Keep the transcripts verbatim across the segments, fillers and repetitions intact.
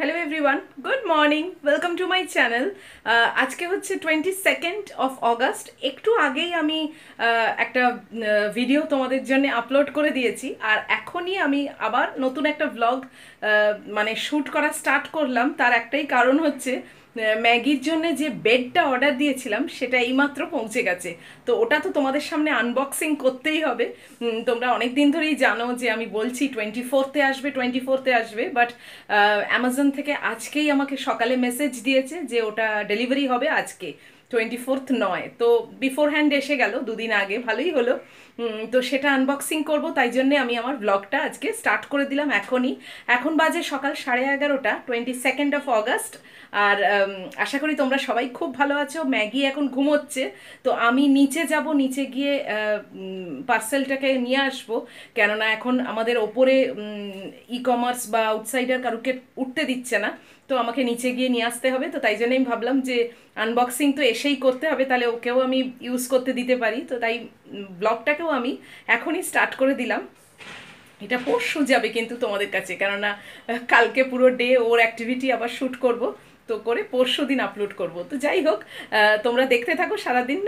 Hello everyone, good morning, welcome to my channel. आज के होच्छे ट्वेंटी सेकेंड ऑफ अगस्ट। एकटू आगेई आमी एकटा भिडियो तोमादेर जोन्नो आपलोड करे दिएछि आर एखोनी आमी आबार नतून एकटा व्लग माने शुट करा स्टार्ट करलाम। तार एकटाई कारण होच्छे मैगिर जोन्नो जे बेडटा अर्डर दिएछिलाम सेटा एइमात्र पौंछे गेछे। तो ओटा तो तोमादेर सामने आनबक्सिंग करतेई होबे। तोमरा अनेक दिन धरेई जानो जे आमी बोलछि ट्वेंटी फोरते आसबे ट्वेंटी फोरते आसबे बाट अ্যামাজন থেকে আজকেই আমাকে সকালে মেসেজ দিয়েছে যে ওটা ডেলিভারি হবে আজকে चौबीस নয়। তো বিফোর হ্যান্ড এসে গেল দুদিন আগে, ভালোই হলো। তো সেটা আনবক্সিং করব, তাই জন্য আমি আমার ব্লগটা আজকে স্টার্ট করে দিলাম এখনই। এখন বাজে সকাল সাড়ে এগারোটা, টোয়েন্টি সেকেন্ড অফ অগাস্ট। আর আশা করি তোমরা সবাই খুব ভালো আছো। ম্যাগি এখন ঘুমোচ্ছে, তো আমি নিচে যাব, নিচে গিয়ে পার্সেলটাকে নিয়ে আসবো, কেননা এখন আমাদের ওপরে ই কমার্স বা আউটসাইডার কারুকে উঠতে দিচ্ছে না। তো আমাকে নিচে গিয়ে নিয়ে আসতে হবে। তো তাই জন্য আমি ভাবলাম যে আনবক্সিং তো এসেই করতে হবে, তাহলে ওকেও আমি ইউজ করতে দিতে পারি। তো তাই ব্লগটাকেও আমি এখনই স্টার্ট করে দিলাম। এটা পরশু যাবে কিন্তু তোমাদের কাছে, কেননা কালকে পুরো ডে ওর অ্যাক্টিভিটি আবার শ্যুট করব, তো করে পরশু দিন আপলোড করব। তো যাই হোক, তোমরা দেখতে থাকো সারাদিন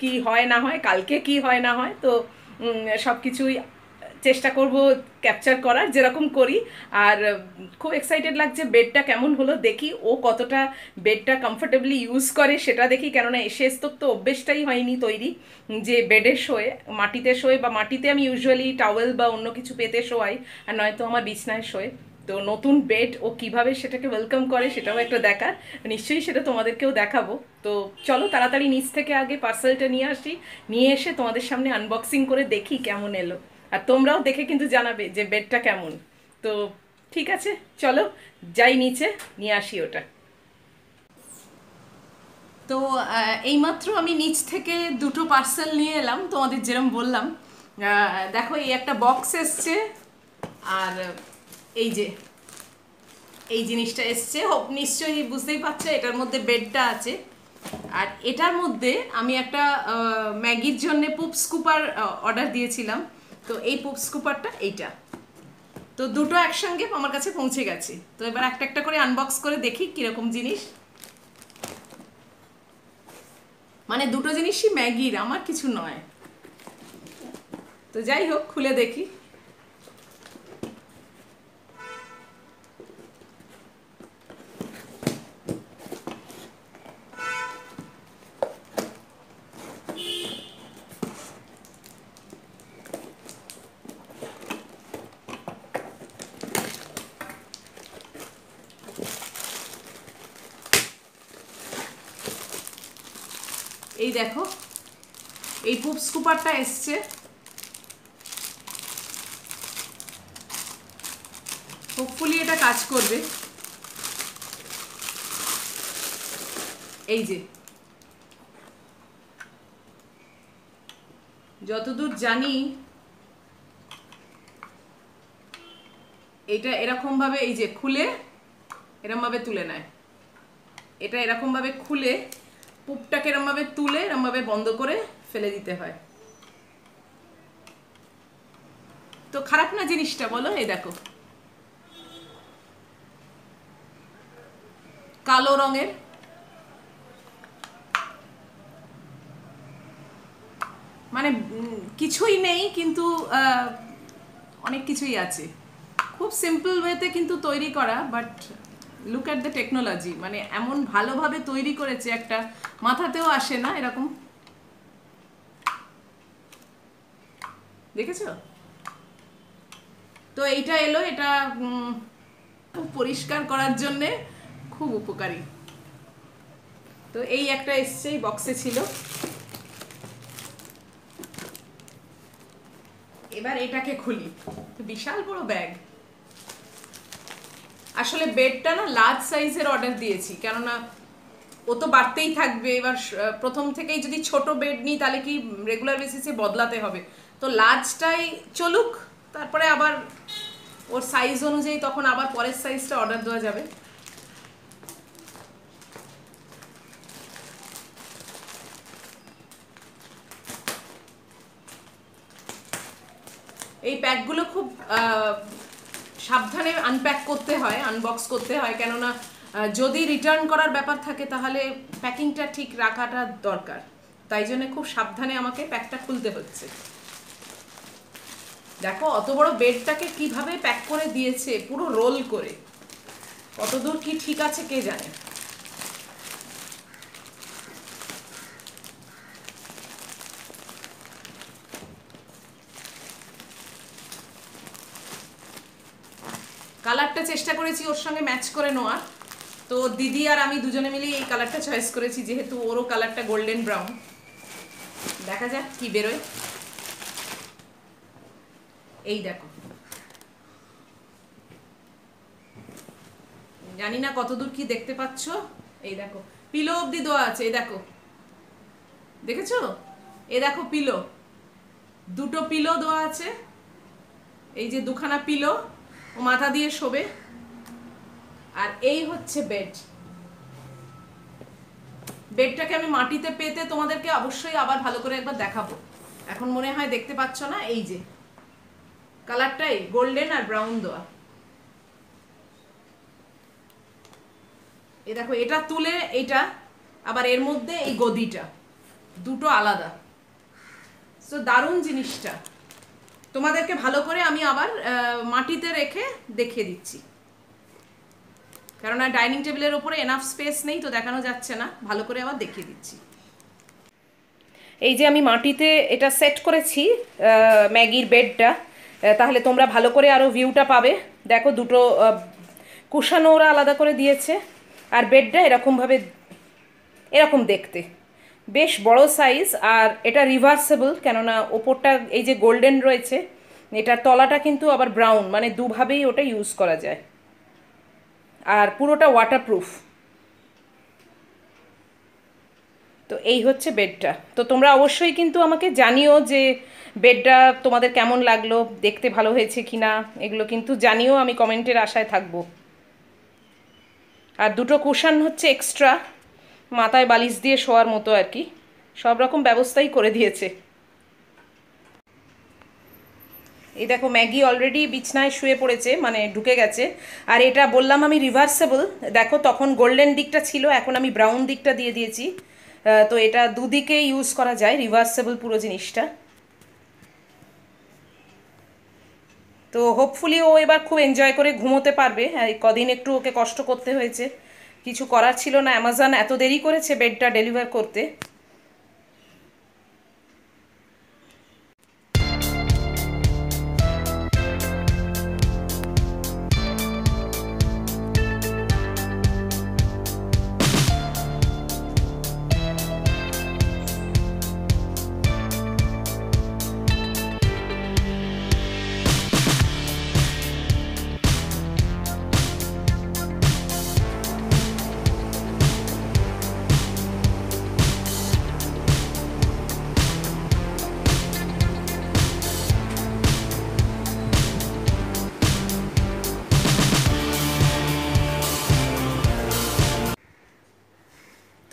কি হয় না হয়, কালকে কি হয় না হয়। তো সব কিছুই চেষ্টা করব ক্যাপচার করার, যেরকম করি। আর খুব এক্সাইটেড লাগছে বেডটা কেমন হলো দেখি, ও কতটা বেডটা কমফোর্টেবলি ইউজ করে সেটা দেখি, কেননা শেষ তক তো অভ্যেসটাই হয়নি তৈরি যে বেডে শোয়ে, মাটিতে শোয়ে, বা মাটিতে আমি ইউজুয়ালি টাওয়েল বা অন্য কিছু পেতে শোয়াই, আর নয়তো আমার বিছনায় শোয়ে। তো নতুন বেড ও কীভাবে সেটাকে ওয়েলকাম করে সেটাও একটা দেখার, নিশ্চয়ই সেটা তোমাদেরকেও দেখাবো। তো চলো তাড়াতাড়ি নিচ থেকে আগে পার্সেলটা নিয়ে আসি, নিয়ে এসে তোমাদের সামনে আনবক্সিং করে দেখি কেমন এলো। আর তোমরাও দেখে কিন্তু জানাবে যে বেডটা কেমন। তো ঠিক আছে, চলো যাই নিচে নিয়ে আসি ওটা। তো এইমাত্র আমি নিচ থেকে দুটো পার্সেল নিয়ে এলাম, তোমাদের যেরকম বললাম। দেখো এই একটা বক্স এসছে, আর এই যে এই জিনিসটা এসছে। হোপ নিশ্চয়ই বুঝতেই পারছো এটার মধ্যে বেডটা আছে। আর এটার মধ্যে আমি একটা ম্যাগির জন্য পুপ স্কুপার অর্ডার দিয়েছিলাম, তো এই পুপ স্কুপারটা এইটা। তো দুটো একসঙ্গে আমার কাছে পৌঁছে গেছে। তো এবার একটা একটা করে আনবক্স করে দেখি কীরকম জিনিস। মানে দুটো জিনিসই ম্যাগির, আমার কিছু নয়। তো যাই হোক খুলে দেখি। এই দেখো এই পুপ স্কুপারটা এসছে। হোপফুলি এটা কাজ করবে। এই যে যতদূর জানি এটা এরকম ভাবে, এই যে খুলে এরকম ভাবে তুলে নেয়। এটা এরকম ভাবে খুলে পুপটাকে এরমভাবে তুলে এরমভাবে বন্ধ করে ফেলে দিতে হয়। তো খারাপ না জিনিসটা, বলো? এই দেখো কালো রঙের। মানে কিছুই নেই কিন্তু অনেক কিছুই আছে। খুব সিম্পল ওয়েতে কিন্তু তৈরি করা, but look at the technology. মানে এমন ভালোভাবে তৈরি করেছে, একটা মাথাতেও আসে না এরকম। দেখেছো? তো এইটা এলো, এটা খুব পরিষ্কার করার জন্যে খুব উপকারী। তো এই একটা এসছে, এই বক্সে ছিল। এবার এটাকে খুলি। তো বিশাল বড় ব্যাগ। আসলে বেডটা না লার্জ সাইজের অর্ডার দিয়েছি, কেননা ও তো বাড়তেই থাকবে। এবার প্রথম থেকেই যদি ছোট বেড নিই তাহলে কি রেগুলার বেসিসে বদলাতে হবে। তো লার্জটাই চলুক, তারপরে আবার ওর সাইজ অনুযায়ী তখন আবার পরের সাইজটা অর্ডার দেওয়া যাবে। এই প্যাকগুলো খুব সাবধানে আনপ্যাক করতে হয়, আনবক্স করতে হয়, কেননা যদি রিটার্ন করার ব্যাপার থাকে তাহলে প্যাকিংটা ঠিক রাখাটা দরকার, তাই জন্য খুব সাবধানে আমাকে প্যাকটা খুলতে হচ্ছে। দেখো অত বড় বেডটাকে কিভাবে প্যাক করে দিয়েছে, পুরো রোল করে, কতদূর কি ঠিক আছে কে জানে। কালারটা চেষ্টা করেছি ওর সঙ্গে ম্যাচ করে নেওয়ার, তো দিদি আর আমি দুজনে মিলে এই কালারটা চয়েস করেছি, যেহেতু ওরও কালারটা গোল্ডেন ব্রাউন। দেখা যাক কি বেরোয়। এই দেখো, জানি না কতদূর কি দেখতে পাচ্ছ, এই দেখো পিলো অবধি দেওয়া আছে, এই দেখো দেখেছো, এই দেখো পিলো, দুটো পিলো দেওয়া আছে, এই যে দুখানা পিলো ও মাথা দিয়ে শোবে, আর এই হচ্ছে বেড। বেডটাকে আমি মাটিতে পেতে তোমাদেরকে অবশ্যই আবার ভালো করে একবার দেখাবো, এখন মনে হয় দেখতে পাচ্ছ না, এই যে কালারটাই গোল্ডেন আর ব্রাউন দেওয়া। এই দেখো এটা তুলে এটা আবার এর মধ্যে এই গদিটা, দুটো আলাদা, সো দারুণ জিনিসটা তোমাদেরকে ভালো করে আমি আবার মাটিতে রেখে দেখিয়ে দিচ্ছি, কেননা ডাইনিং টেবিলের ওপরে এনাফ স্পেস নেই তো দেখানো যাচ্ছে না, ভালো করে আবার দেখিয়ে দিচ্ছি। এই যে আমি মাটিতে এটা সেট করেছি ম্যাগির বেডটা, তাহলে তোমরা ভালো করে আরও ভিউটা পাবে। দেখো দুটো কুশানো ওরা আলাদা করে দিয়েছে, আর বেডটা এরকমভাবে এরকম দেখতে, বেশ বড় সাইজ, আর এটা রিভার্সেবল, কেননা ওপরটা এই যে গোল্ডেন রয়েছে, এটার তলাটা কিন্তু আবার ব্রাউন, মানে দুভাবেই ওটা ইউজ করা যায়, আর পুরোটা ওয়াটারপ্রুফ। তো এই হচ্ছে বেডটা, তো তোমরা অবশ্যই কিন্তু আমাকে জানিও যে বেডটা তোমাদের কেমন লাগলো, দেখতে ভালো হয়েছে কি না, এগুলো কিন্তু জানিও, আমি কমেন্টের আশায় থাকবো। আর দুটো কুশন হচ্ছে এক্সট্রা, মাথায় বালিশ দিয়ে শোয়ার মতো আর কি, সব রকম ব্যবস্থাই করে দিয়েছে। এই দেখো ম্যাগি অলরেডি বিছনায় শুয়ে পড়েছে, মানে ঢুকে গেছে, আর এটা বললাম আমি রিভার্সেবল, দেখো তখন গোল্ডেন দিকটা ছিল, এখন আমি ব্রাউন দিকটা দিয়ে দিয়েছি, তো এটা দুদিকে ইউজ করা যায়, রিভার্সেবল পুরো জিনিসটা। তো হোপফুলি ও এবার খুব এনজয় করে ঘুমোতে পারবে, কদিন একটু ওকে কষ্ট করতে হয়েছে, কিছু করার ছিল না, অ্যামাজন এত দেরি করেছে বেডটা ডেলিভার করতে।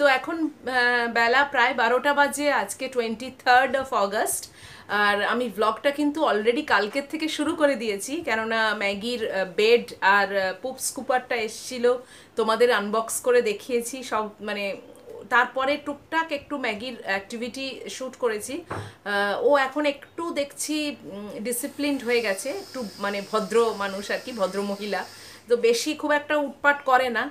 তো এখন বেলা প্রায় বারোটা বাজে, আজকে টোয়েন্টি থার্ড অফ অগাস্ট, আর আমি ব্লগটা কিন্তু অলরেডি কালকের থেকে শুরু করে দিয়েছি, কেননা ম্যাগির বেড আর পুপ স্কুপারটা এসছিল, তোমাদের আনবক্স করে দেখিয়েছি সব, মানে তারপরে টুকটাক একটু ম্যাগির অ্যাক্টিভিটি শ্যুট করেছি। ও এখন একটু দেখছি ডিসিপ্লিনড হয়ে গেছে, একটু মানে ভদ্র মানুষ আর কি, ভদ্র মহিলা, তো বেশি খুব একটা উটপাট করে না,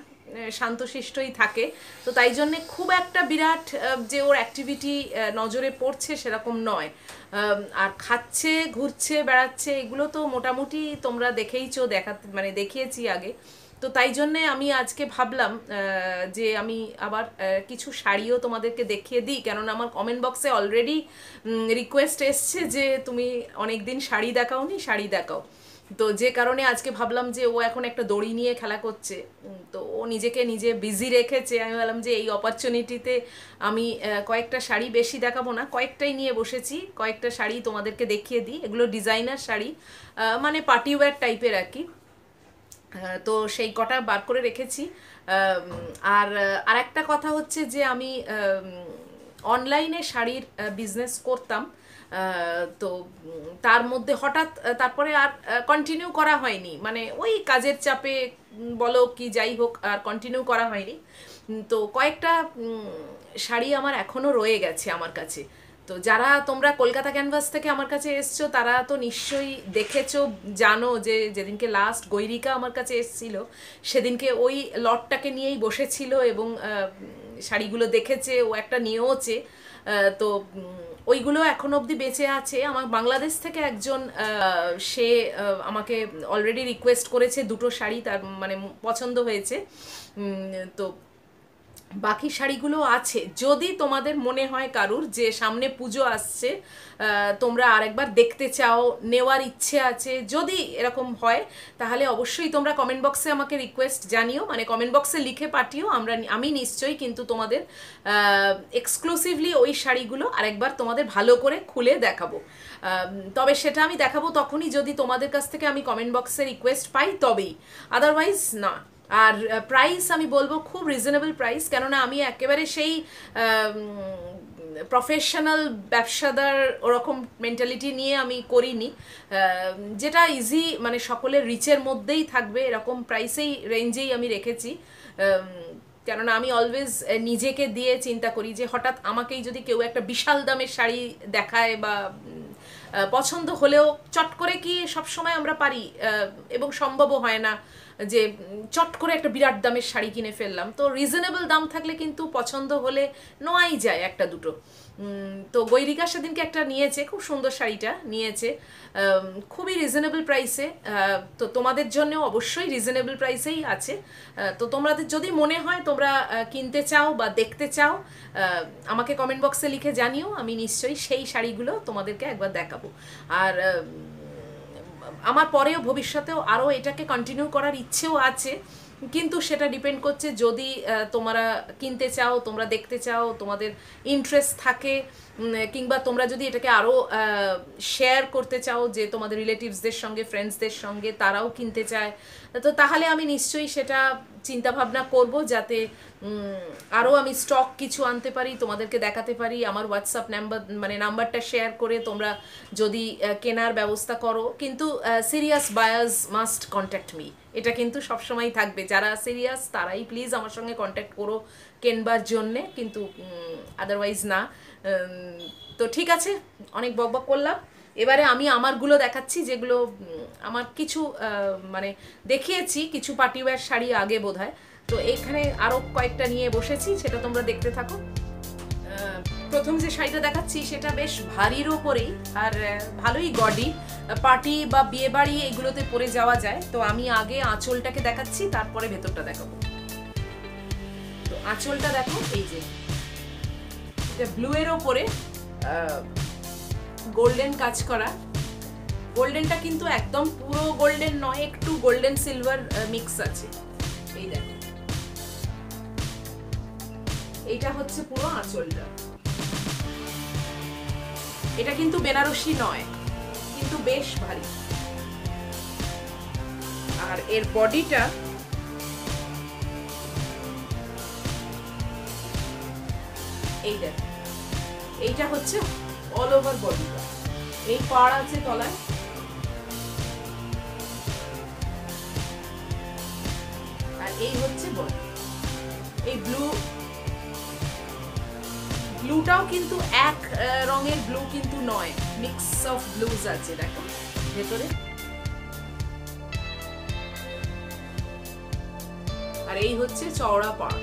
শান্তশিষ্টই থাকে, তো তাই জন্যে খুব একটা বিরাট যে ওর অ্যাক্টিভিটি নজরে পড়ছে সেরকম নয়। আর খাচ্ছে, ঘুরছে, বেড়াচ্ছে, এগুলো তো মোটামুটি তোমরা দেখেইছো, দেখা মানে দেখিয়েছি আগে, তো তাই জন্যে আমি আজকে ভাবলাম যে আমি আবার কিছু শাড়িও তোমাদেরকে দেখিয়ে দিই, কেননা আমার কমেন্ট বক্সে অলরেডি রিকোয়েস্ট এসছে যে তুমি অনেক দিন শাড়ি দেখাওনি, শাড়ি দেখাও, তো যে কারণে আজকে ভাবলাম যে ও এখন একটা দড়ি নিয়ে খেলা করছে, তো ও নিজেকে নিজে বিজি রেখেছে, আমি ভাবলাম যে এই অপরচুনিটিতে আমি কয়েকটা শাড়ি, বেশি দেখাবো না, কয়েকটাই নিয়ে বসেছি, কয়েকটা শাড়ি তোমাদেরকে দেখিয়ে দিই। এগুলো ডিজাইনার শাড়ি, মানে পার্টিওয়্যার টাইপের আর কি, তো সেই কটা বার করে রেখেছি। আর আর একটা কথা হচ্ছে যে আমি অনলাইনে শাড়ির বিজনেস করতাম, तो तार मध्य हठात् तारपरे आर कंटिन्यू करा होयनि माने ओई काजेर चापे बोलो कि जाई होक आर कंटिन्यू करा होयनि। तो कयेकटा शाड़ी आमार एखोनो रये गेछे आमार काछे। तो যারা তোমরা কলকাতা ক্যানভাস থেকে আমার কাছে এসছো তারা তো নিশ্চয়ই দেখেছো, জানো যে যেদিনকে লাস্ট গৈরিকা আমার কাছে এসেছিল সেদিনকে ওই লটটাকে নিয়েই বসেছিল এবং শাড়িগুলো দেখেছে, ও একটা নিয়েওছে। তো ওইগুলো এখন অবধি বেঁচে আছে। আমার বাংলাদেশ থেকে একজন সে আমাকে অলরেডি রিকোয়েস্ট করেছে দুটো শাড়ি তার মানে পছন্দ হয়েছে। তো बाकी शाड़ीगुलो आछे, जोदी तोमादेर मने हय कारुर जे सामने पुजो आसछे तोमरा आरेकबार देखते चाओ, नेवार इच्छे आछे, जोदी एरकम हय ताहले अवश्यई तोमरा कमेंट बक्से आमाके रिक्वेस्ट जानियो, माने कमेंट बक्से लिखे पाठियो। आमरा आमी निश्चयई किन्तु तोमादेर एक्सक्लुसिवली ओई शाड़ीगुलो आरेकबार तोमादेर भालो करे खुले देखाबो। तबे सेटा आमी देखाबो तखोनी जोदी तोमादेर काछ थेके आमी कमेंट बक्से रिक्वेस्ट पाई, तबेई, अदारवाइज ना। और प्राइस आमी बोलबो खूब रिजनेबल प्राइस, क्योंकि आमी एकेबारे सेई प्रफेशनल व्यवसादार ओरकम मेंटालिटी निये आमी करिनी, जेटा इजी माने सकलेर रिचेर मध्येई थाकबे एरकम प्राइसेई रेंजेई आमी रेखेछि। कारण आमी अलवेज निजेके दिए चिंता करी जे हठात् आमाकेई जोदि केउ एकटा विशाल दामेर शाड़ी देखाय बा पछंद होलेओ चट करे कि सब समय आमरा पारी एबं सम्भवो हय ना जे चट करे एकटा बिराट दामेर शाड़ी किने फेललाम। तो रिजनेबल दाम थाकले किन्तु पछंद होले नोआई जाय एकटा दुटो। तो গৈরিকা সেদিনকে একটা নিয়েছে, খুব সুন্দর শাড়িটা নিয়েছে খুবই রিজনেবল প্রাইসে। তো তোমাদের জন্য অবশ্যই রিজনেবল প্রাইসেই আছে। তো তোমাদের যদি মনে হয় তোমরা কিনতে চাও বা দেখতে চাও আমাকে কমেন্ট বক্সে লিখে জানিও, আমি নিশ্চয়ই সেই শাড়িগুলো তোমাদেরকে একবার দেখাবো। আর আমার পরেও ভবিষ্যতেও আরও এটাকে কন্টিনিউ করার ইচ্ছেও আছে, किन्तु सेटा डिपेंड करछे जोदी तोमरा किनते चाओ, तोमरा देखते चाओ, तोमादेर इंटरेस्ट थाके, किंबा तोमरा जोदी एटाके आरो शेयर करते चाओ जे तोमादेर रिलेटिव्सदेर संगे फ्रेंड्सदेर संगे ताराओ किनते चाय, तो ताहले आमी निश्चयई सेटा चिंता भावना करब जाते आरो आमी स्टक किछु आनते पारी, तोमादेरके देखाते पारी। आमार व्हाट्सअप नम्बर माने नम्बरटा शेयर करे तोमरा जोदी केनार व्यवस्था करो, किन्तु सिरियास बायार्स मास्ट कन्टैक्ट मी, এটা কিন্তু সব সময়ই থাকবে। যারা সিরিয়াস তারাই প্লিজ আমার সঙ্গে কন্ট্যাক্ট করো কেনবার জন্য, কিন্তু আদারওয়াইজ না। তো ঠিক আছে, অনেক বকবক করলাম, এবারে আমি আমারগুলো দেখাচ্ছি যেগুলো আমার কিছু মানে দেখিয়েছি কিছু পার্টিওয়্যার শাড়ি আগে বোধহয়। তো এখানে আরও কয়েকটা নিয়ে বসেছি, সেটা তোমরা দেখতে থাকো। প্রথম যে শাড়িটা দেখাচ্ছি সেটা বেশ ভারীর উপরেই আর ভালোই গডি, পার্টি বা বিয়ে বাড়ি এগুলোতে পরে যাওয়া যায়। তো আমি আগে আঁচলটাকে দেখাচ্ছি, তারপরে ভেতরটা দেখাবো। তো আঁচলটা দেখো, এই যে এটা ব্লু এর উপরে গোল্ডেন কাজ করা। গোল্ডেনটা কিন্তু একদম পুরো গোল্ডেন নয়, একটু গোল্ডেন সিলভার মিক্স আছে। এই দেখো, এইটা হচ্ছে পুরো আঁচলটা। এটা কিন্তু বেনারসি নয়, কিন্তু বেশ ভারী। আর এর বডিটা এই দেখ, এইটা হচ্ছে অল ওভার বডিটা। এই পাড় আছে তলায়, আর এই হচ্ছে বডি। এই ব্লু ব্লুটাও কিন্তু এক রঙের ব্লু কিন্তু নয়, মিক্স অফ ব্লুজ আছে। দেখো ভেতরে, আর এই হচ্ছে চওড়া পাড়।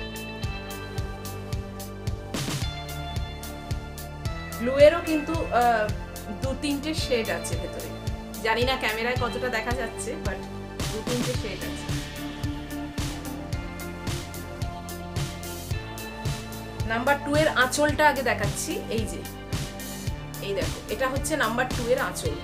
ব্লু এরও কিন্তু দু তিনটে শেড আছে ভেতরে, জানি না ক্যামেরায় কতটা দেখা যাচ্ছে, বাট দু তিনটে শেড আছে। নাম্বার টু এর আঁচলটা আগে দেখাচ্ছি, এই যে এই দেখো, এটা হচ্ছে নাম্বার টু এর আঁচল।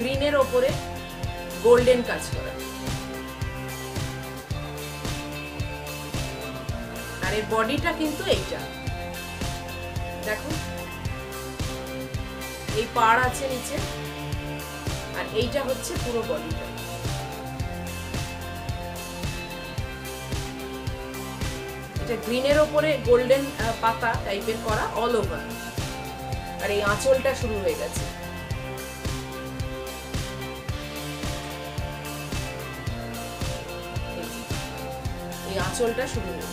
গ্রিনের ওপরে গোল্ডেন কাজ করা, আর এর বডিটা কিন্তু এইটা দেখো। এই পাড় আছে নিচে, আর এইটা হচ্ছে পুরো বডিটা। ग्रीनर ओपरे गोल्डन पाता टाइपर करा ऑल ओवर और ये आँचलटा शुरू हो गए ये आँचलटा शुरू हो गए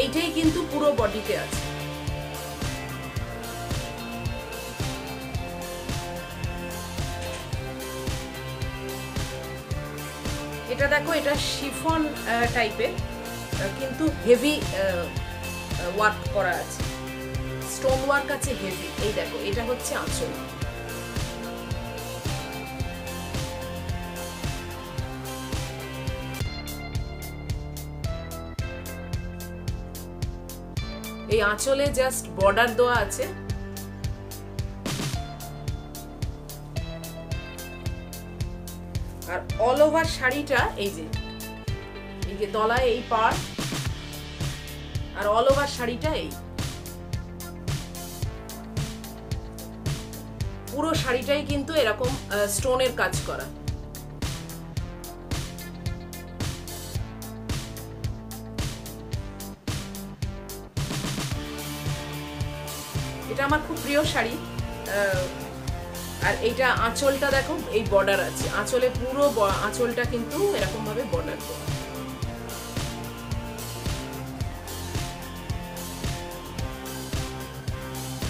এইটাই কিন্তু পুরো বডিতে আছে। এটা দেখো এটা শিফন টাইপের কিন্তু হেভি ওয়ার্ক করা আছে, স্টোন ওয়ার্ক আছে হেভি। এই দেখো এটা হচ্ছে আঁচল, এই আঁচলে জাস্ট বর্ডার দেওয়া আছে। আর অল ওভার শাড়িটা এই যে এই যে তলায় এই পার্ট আর অল ওভার শাড়িটা এই পুরো শাড়িটাই কিন্তু এরকম স্টোনের কাজ করা। আমার খুব প্রিয় শাড়ি। আর এইটা আঁচলটা দেখো এই বর্ডার আছে, আঁচলে পুরো আঁচলটা কিন্তু এরকম ভাবে বর্ডার দেওয়া।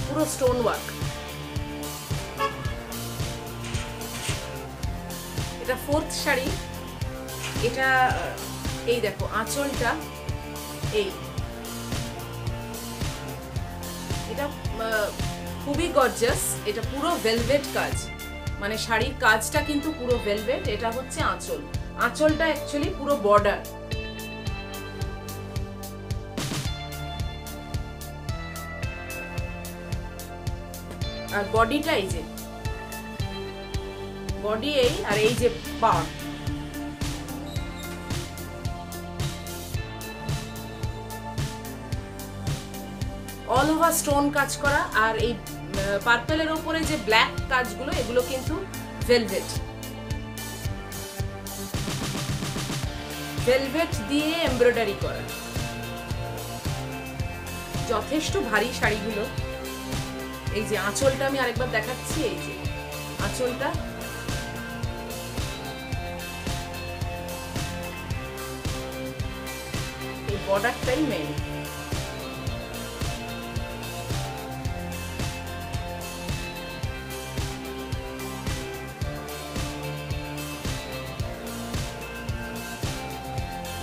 পুরো স্টোন ওয়ার্ক, এটা ফোর্থ শাড়ি। এটা এই দেখো আঁচলটা এই খুবই গর্জাস, এটা পুরো ভেলভেট কাজ, মানে শাড়ির কাজটা কিন্তু পুরো ভেলভেট। এটা হচ্ছে আঁচল, আঁচলটা অ্যাকচুয়ালি পুরো বর্ডার। আর বডিটা এই যে বডি এই আর এই যে পার্ট অল ওভার স্টোন কাজ করা। আর এই পার্পলের উপরে যে ব্ল্যাক কাজগুলো এগুলো কিন্তু ভেলভেট, ভেলভেট দিয়ে এমব্রয়ডারি করা। যথেষ্ট ভারী শাড়িগুলো। এই যে আঁচলটা আমি আরেকবার দেখাচ্ছি, এই যে আঁচলটা এই বর্ডারটাই মেইন।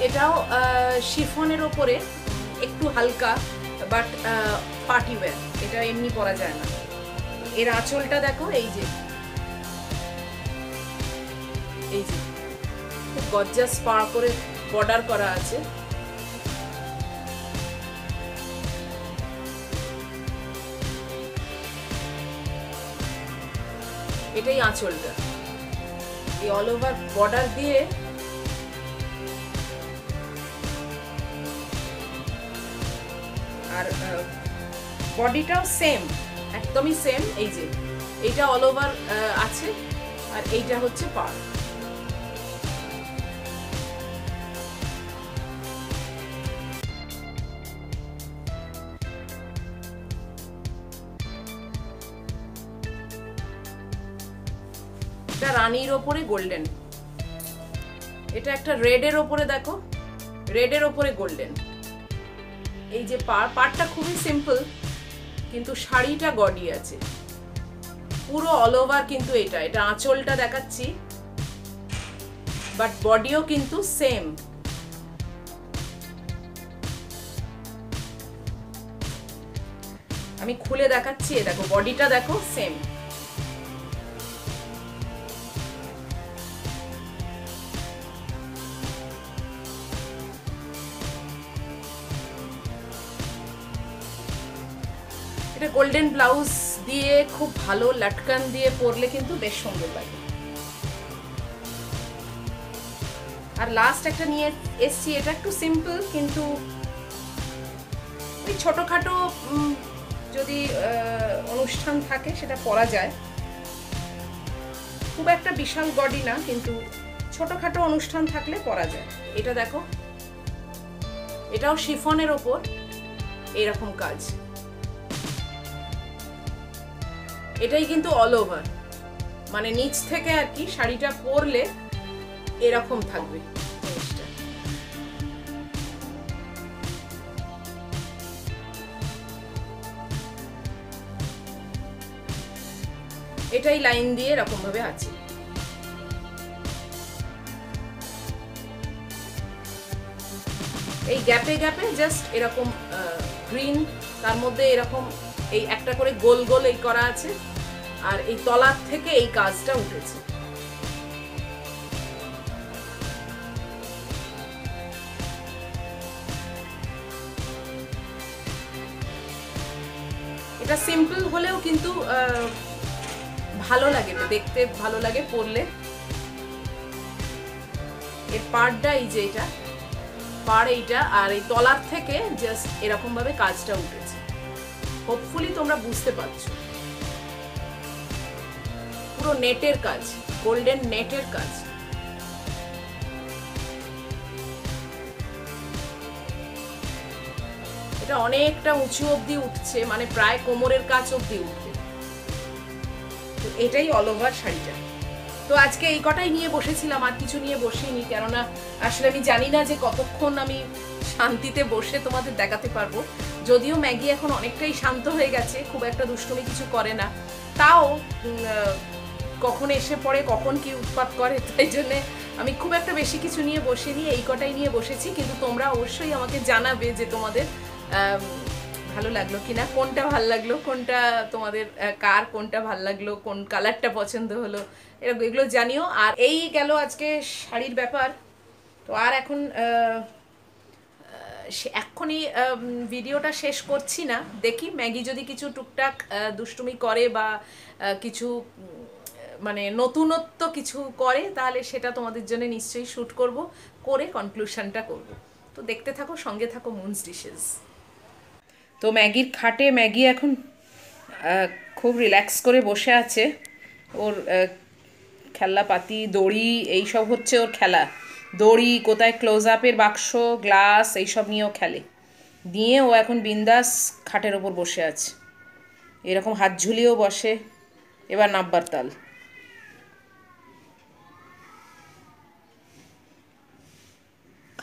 এটাও শিফনের ওপরে একটু হালকা বাট পার্টি ওয়্যার, এটা এমনি পরা যায় না। এর আঁচলটা দেখো এই যে এই যে খুব গর্জাস পা করে বর্ডার করা আছে। এটাই আঁচলটা, এই অল ওভার বর্ডার দিয়ে আর বডিটাও সেম, একদমই সেম। এই যে এইটা অল ওভার আছে আর এইটা হচ্ছে পার্ট। এটা রানীর ওপরে গোল্ডেন, এটা একটা রেডের ওপরে, দেখো রেডের ওপরে গোল্ডেন। এই যে পার পারটা খুবই সিম্পল কিন্তু শাড়িটা গডি আছে পুরো অল ওভার। কিন্তু এটা এটা আঁচলটা দেখাচ্ছি, বাট বডিও কিন্তু সেম। আমি খুলে দেখাচ্ছি, দেখো বডিটা দেখো সেম। এটা গোল্ডেন ব্লাউজ দিয়ে খুব ভালো লটকন দিয়ে পরলে কিন্তু বেশ সুন্দর লাগে। আর লাস্ট একটা নিয়ে এসছি, এটা একটু সিম্পল কিন্তু ওই ছোটখাটো যদি অনু অনুষ্ঠান থাকে সেটা পরা যায়। খুব একটা বিশাল বডি না, কিন্তু ছোটখাটো অনুষ্ঠান থাকলে পরা যায়। এটা দেখো, এটাও শিফনের ওপর এরকম কাজ। এটাই কিন্তু অল ওভার, মানে নিচ থেকে আর কি শাড়িটা পরলে এরকম থাকবে। এটাই লাইন দিয়ে এরকম ভাবে আছে। এই গ্যাপে গ্যাপে জাস্ট এরকম গ্রিন, তার মধ্যে এরকম এই একটা করে গোল গোল এই করা আছে, আর এই তলার থেকে এই কাজটা উঠেছে। এটা সিম্পল হলেও কিন্তু ভালো লাগে, দেখতে ভালো লাগে পরলে। এর পাড়টা এই যে, এটা পাড় এইটা, আর এই তলার থেকে জাস্ট এরকম ভাবে কাজটা উঠেছে। হোপফুলি তোমরা বুঝতে পারছো, পুরো নেটের কাজ, গোল্ডেন নেটের কাজ। এটা অনেকটা উঁচু অবধি উঠছে, মানে প্রায় কোমরের কাছ অবধি উঠবে। তো এটাই অল ওভার শাড়িটা। তো আজকে এই কটাই নিয়ে বসেছিলাম, আর কিছু নিয়ে বসিনি, কেননা আসলে আমি জানি না যে কতক্ষণ আমি শান্তিতে বসে তোমাদের দেখাতে পারবো। যদিও ম্যাগি এখন অনেকটাই শান্ত হয়ে গেছে, খুব একটা দুষ্টুমি কিছু করে না, তাও কখন এসে পড়ে কখন কি উৎপাত করে, তাই জন্যে আমি খুব একটা বেশি কিছু নিয়ে বসিনি, এই কটাই নিয়ে বসেছি। কিন্তু তোমরা অবশ্যই আমাকে জানাবে যে তোমাদের ভালো লাগলো কিনা, কোনটা ভাল লাগলো, কোনটা তোমাদের কার কোনটা ভাল লাগলো, কোন কালারটা পছন্দ হলো, এরকম এগুলো জানিও। আর এই গেল আজকে শাড়ির ব্যাপার। তো আর এখন এখনই ভিডিওটা শেষ করছি না, দেখি ম্যাগি যদি কিছু টুকটাক দুষ্টুমি করে বা কিছু মানে নতুনত্ব কিছু করে, তাহলে সেটা তোমাদের জন্য নিশ্চয়ই শ্যুট করব, করে কনক্লুশনটা করব। তো দেখতে থাকো, সঙ্গে থাকো মুনস ডিশেস। তো ম্যাগির খাটে ম্যাগি এখন খুব রিল্যাক্স করে বসে আছে। ওর খেলনাপাতি, দড়ি, এইসব হচ্ছে ওর খেলা। দড়ি, কোথায় ক্লোজ আপের বাক্স, গ্লাস, এইসব নিয়েও খেলে। দিয়ে ও এখন বিন্দাস খাটের ওপর বসে আছে, এরকম হাত ঝুলিয়েও বসে। এবার নাব্বার তাল।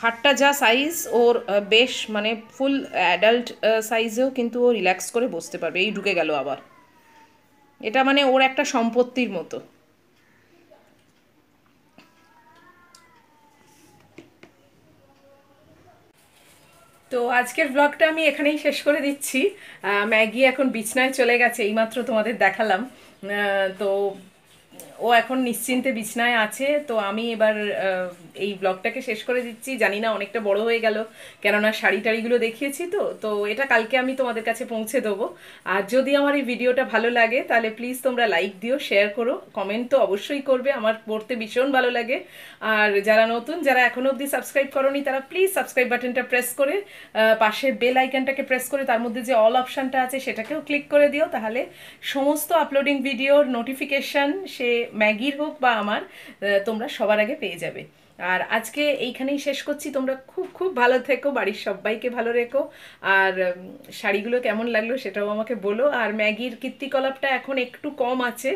খাটটা যা সাইজ ওর, বেশ মানে ফুল অ্যাডাল্ট সাইজেও কিন্তু ও রিল্যাক্স করে বসতে পারবে। এই ঢুকে গেল আবার, এটা মানে ওর একটা সম্পত্তির মতো। তো আজকের ব্লগটা আমি এখানেই শেষ করে দিচ্ছি। ম্যাগি এখন বিছনায় চলে গেছে, এইমাত্র তোমাদের দেখালাম। তো ও এখন নিশ্চিন্তে বিছনায় আছে। তো আমি এবার এই ব্লগটাকে শেষ করে দিচ্ছি। জানি না অনেকটা বড় হয়ে গেল, কেননা শাড়ি টাড়িগুলো দেখিয়েছি। তো তো এটা কালকে আমি তোমাদের কাছে পৌঁছে দেবো। আর যদি আমার এই ভিডিওটা ভালো লাগে তাহলে প্লিজ তোমরা লাইক দিও, শেয়ার করো, কমেন্ট তো অবশ্যই করবে, আমার পড়তে ভীষণ ভালো লাগে। আর যারা নতুন, যারা এখনও অবধি সাবস্ক্রাইব করোনি, তারা প্লিজ সাবস্ক্রাইব বাটনটা প্রেস করে পাশে বেল আইকনটাকে প্রেস করে তার মধ্যে যে অল অপশানটা আছে সেটাকেও ক্লিক করে দিও। তাহলে সমস্ত আপলোডিং ভিডিওর নোটিফিকেশান, সে ম্যাগির হোক বা আমার, তোমরা সবার আগে পেয়ে যাবে। আর আজকে এইখানেই শেষ করছি। তোমরা খুব খুব ভালো থেকো, বাড়ির সবাইকে ভালো রেখো। আর শাড়িগুলো কেমন লাগলো সেটাও আমাকে বলো। আর ম্যাগির কীর্তিকলাপটা এখন একটু কম আছে,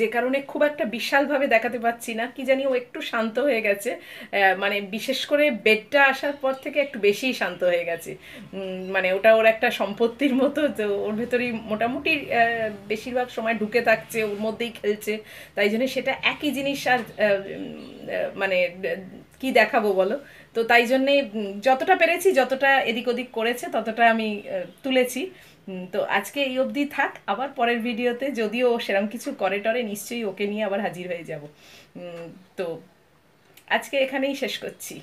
যে কারণে খুব একটা বিশালভাবে দেখাতে পারছি না, কি জানি ও একটু শান্ত হয়ে গেছে। মানে বিশেষ করে বেডটা আসার পর থেকে একটু বেশিই শান্ত হয়ে গেছে, মানে ওটা ওর একটা সম্পত্তির মতো। তো ওর ভেতরেই মোটামুটি বেশিরভাগ সময় ঢুকে থাকছে, ওর মধ্যেই খেলছে, তাই জন্য সেটা একই জিনিস আর মানে কি দেখাবো বলো। তো তাই জন্যে যতটা পেরেছি, যতটা এদিক ওদিক করেছে ততটা আমি তুলেছি। তো আজকে এই অবধি থাক, আবার পরের ভিডিওতে যদিও সেরম কিছু করে টরে নিশ্চয়ই ওকে নিয়ে আবার হাজির হয়ে যাব। তো আজকে এখানেই শেষ করছি।